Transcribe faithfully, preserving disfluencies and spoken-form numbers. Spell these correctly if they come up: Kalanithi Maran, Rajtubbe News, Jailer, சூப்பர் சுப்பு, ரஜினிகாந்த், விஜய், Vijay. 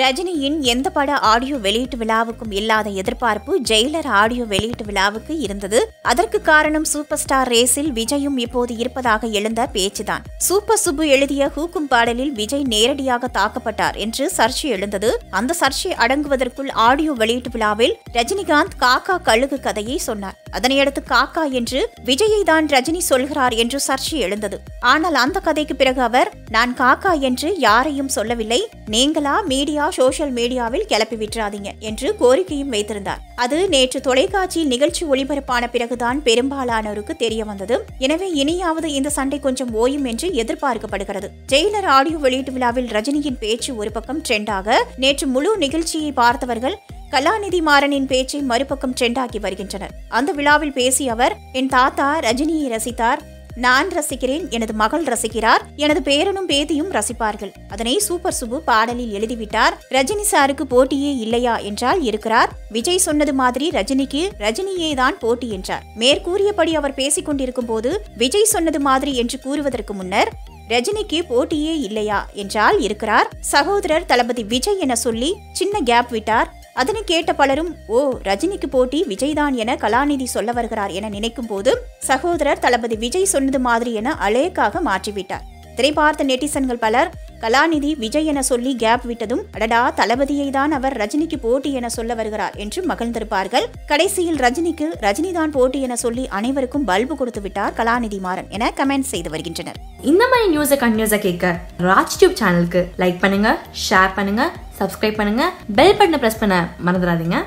ரஜினியின் எந்த பட ஆடியோ வெளியீட்டு விழாவுக்கும் இல்லாத எதிர்பார்ப்பு ஜெயிலர் ஆடியோ வெளியீட்டு விழாவுக்கு இருந்தது. அதற்கு காரணம் சூப்பர் ஸ்டார் ரேஸில் விஜயும் இப்போது இருப்பதாக எழுந்த பேச்சுதான். சூப்பர் சுப்பு எழுதிய ஹூக்கும் பாடலில் விஜய் நேரடியாக தாக்கப்பட்டார் என்று சர்ச்சை எழுந்தது. அந்த சர்ச்சை அடங்குவதற்குள் ஆடியோ வெளியீட்டு விழாவில் ரஜினிகாந்த் காக்கா கழுகு கதையை சொன்னார். அதனையடுத்து காக்கா என்று விஜயை தான் ரஜினி சொல்கிறார் என்று சர்ச்சை எழுந்தது. ஆனால் அந்த கதைக்கு பிறகு அவர் நான் காக்கா என்று யாரையும் சொல்லவில்லை, நீங்களா மீடியா சோஷியல் மீடியாவில் கிளப்பி விட்டுறாதீங்க என்று கோரிக்கையும் வைத்திருந்தார். அது நேற்று தொலைக்காட்சியில் நிகழ்ச்சி ஒளிபரப்பான பிறகுதான் பெரும்பாலானோருக்கு தெரிய வந்தது. எனவே இனியாவது இந்த சண்டை கொஞ்சம் ஓயும் என்று எதிர்பார்க்கப்படுகிறது. ஜெயிலர் ஆடியோ வெளியீட்டு விழாவில் ரஜினியின் பேச்சு ஒரு பக்கம் ட்ரெண்டாக, நேற்று முழு நிகழ்ச்சியை பார்த்தவர்கள் கலாநிதி மாறனின் பேச்சை மறுபக்கம் ட்ரெண்டாக்கி வருகின்றனர். அந்த விழாவில் பேசிய அவர், என் தாத்தா ரஜினியை ரசித்தார், நான் ரசிக்கிறேன், எனது மகள் ரசிக்கிறார், எனது பேரனும் பேத்தியும் ரசிப்பார்கள். அதனை சூப்பர் சுப்பு பாடலில் எழுதிவிட்டார். ரஜினி சாருக்கு போட்டியே இல்லையா என்றால் இருக்கிறார். விஜய் சொன்னது மாதிரி ரஜினிக்கு ரஜினியே தான் போட்டி என்றார். மேற்கூறியபடி அவர் பேசிக் கொண்டிருக்கும் போது விஜய் சொன்னது மாதிரி என்று கூறுவதற்கு முன்னர் ரஜினிக்கு போட்டியே இல்லையா என்றால் இருக்கிறார். சகோதரர் தளபதி விஜய் என சொல்லி சின்ன கேப் விட்டார். அதனை கேட்ட பலரும் ஓ ரஜினிக்கு போட்டி விஜய்தான் என கலாநிதி சொல்ல வருகிறார் என நினைக்கும் போது சகோதரர் தளபதி விஜய் சொன்னது மாதிரி என அலேக்காக மாற்றிவிட்டார். திரை பார்த்த நெட்டிசன்கள் பலர் கலாநிதி விஜய் என சொல்லி கேப் விட்டதும் அடடா தளபதியை தான் அவர் ரஜினிக்கு போட்டி என சொல்ல வருகிறார் என்று மகிழ்ந்திருப்பார்கள். கடைசியில் ரஜினிக்கு ரஜினிதான் போட்டி என சொல்லி அனைவருக்கும் பல்பு கொடுத்து விட்டார் கலாநிதி மாறன் என கமெண்ட் செய்து வருகின்றனர். இந்த மாதிரி நியூஸை கண்டினியூஸா கேட்க ராஜ் டியூப் சேனலுக்கு லைக் பண்ணுங்க, ஷேர் பண்ணுங்க, சப்ஸ்கிரைப் பண்ணுங்க, பெல் பட்டனை பிரஸ் பண்ண மறந்துடாதீங்க.